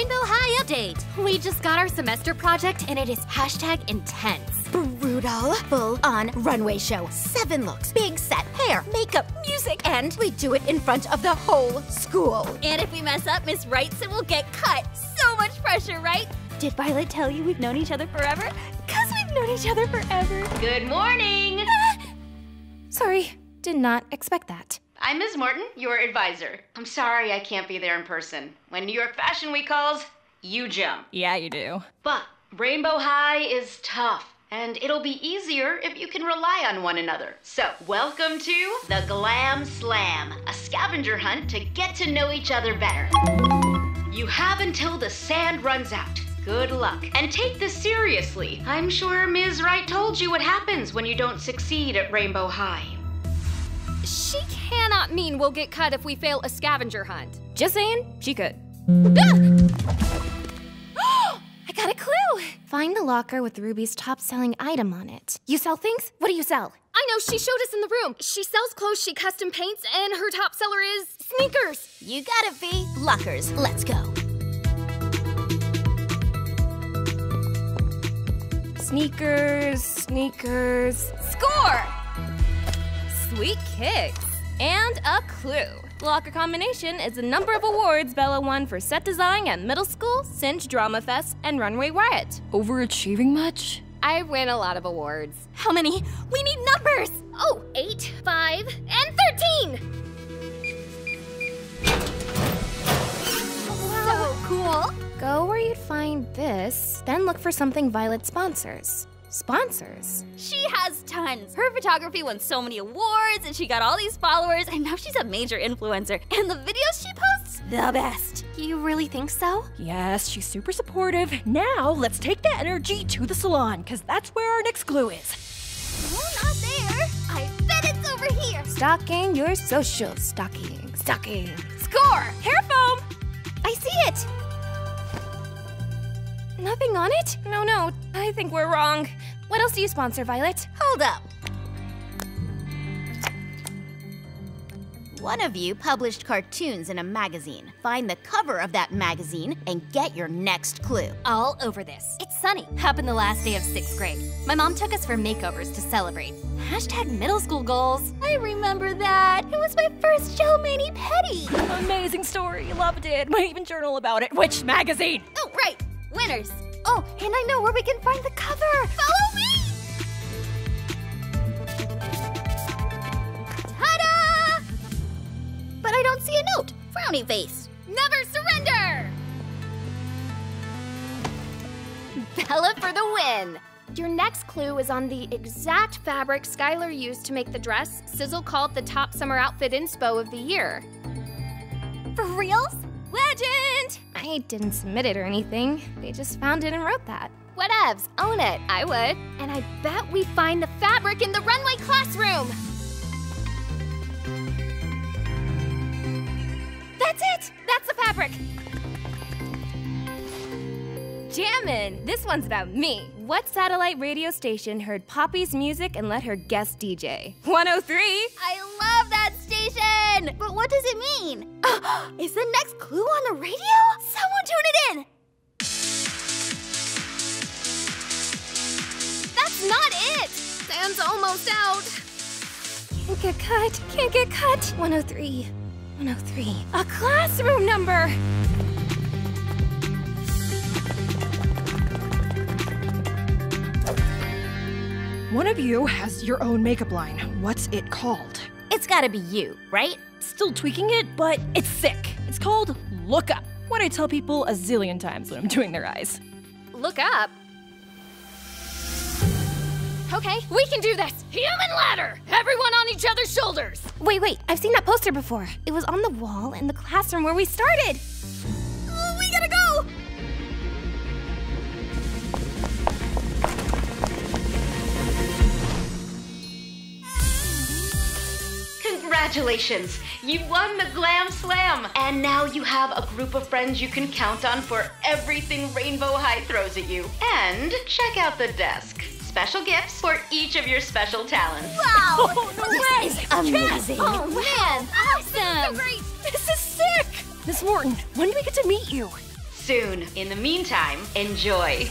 Rainbow High update. We just got our semester project and it is #intense. Brutal, full-on runway show. 7 looks, big set, hair, makeup, music, and we do it in front of the whole school. And if we mess up, Miss Wrightson will get cut. So much pressure, right? Did Violet tell you we've known each other forever? 'Cause we've known each other forever. Good morning! Sorry, did not expect that. I'm Ms. Morton, your advisor. I'm sorry I can't be there in person. When New York Fashion Week calls, you jump. Yeah, you do. But Rainbow High is tough, and it'll be easier if you can rely on one another. So, welcome to the Glam Slam, a scavenger hunt to get to know each other better. You have until the sand runs out. Good luck. And take this seriously. I'm sure Ms. Wright told you what happens when you don't succeed at Rainbow High. She cannot mean we'll get cut if we fail a scavenger hunt. Just saying, she could. Ah! I got a clue! Find the locker with Ruby's top-selling item on it. You sell things? What do you sell? I know, she showed us in the room. She sells clothes she custom paints, and her top seller is sneakers. You got it, V. Lockers, let's go. Sneakers, sneakers. Score! Sweet kicks. And a clue. Locker combination is the number of awards Bella won for set design at middle school, Cinch, Drama Fest, and Runway Riot. Overachieving much? I win a lot of awards. How many? We need numbers! Oh, 8, 5, and 13! Wow. So cool. Go where you'd find this, then look for something Violet sponsors. Sponsors? She has tons. Her photography won so many awards, and she got all these followers, and now she's a major influencer. And the videos she posts, the best. You really think so? Yes, she's super supportive. Now, let's take that energy to the salon, because that's where our next clue is. Well, not there. I bet it's over here. Stocking your social. Stocking. Stocking. Score! Hair foam! I see it! Nothing on it? No, I think we're wrong. What else do you sponsor, Violet? Hold up. One of you published cartoons in a magazine. Find the cover of that magazine and get your next clue. All over this. It's sunny. Happened the last day of 6th grade. My mom took us for makeovers to celebrate. #middle school goals. I remember that. It was my first Joe Mani Petty. Amazing story. Loved it. Might even journal about it. Which magazine? Oh, right. Winners! Oh, and I know where we can find the cover! Follow me! Ta-da! But I don't see a note. Frowny face. Never surrender! Bella for the win! Your next clue is on the exact fabric Skylar used to make the dress Sizzle called the top summer outfit inspo of the year. For reals? Legend! I didn't submit it or anything. They just found it and wrote that. Whatevs, own it, I would. And I bet we find the fabric in the runway classroom! That's it! That's the fabric! Jammin'! This one's about me. What satellite radio station heard Poppy's music and let her guest DJ? 103! I love that station! But what does it mean? Is the next clue on the radio? Someone tune it in! That's not it! Sam's almost out. Can't get cut, can't get cut. 103, 103. A classroom number! One of you has your own makeup line. What's it called? It's gotta be you, right? Still tweaking it, but it's sick. It's called Look Up. What I tell people a zillion times when I'm doing their eyes. Look up? Okay, we can do this. Human ladder! Everyone on each other's shoulders! Wait, I've seen that poster before. It was on the wall in the classroom where we started. Oh, we gotta go! Congratulations! You won the Glam Slam! And now you have a group of friends you can count on for everything Rainbow High throws at you. And check out the desk. Special gifts for each of your special talents. Wow! Oh, no way! Amazing! Oh, man! Awesome! This is so great! This is sick! Miss Morton, when do we get to meet you? soon. In the meantime, enjoy.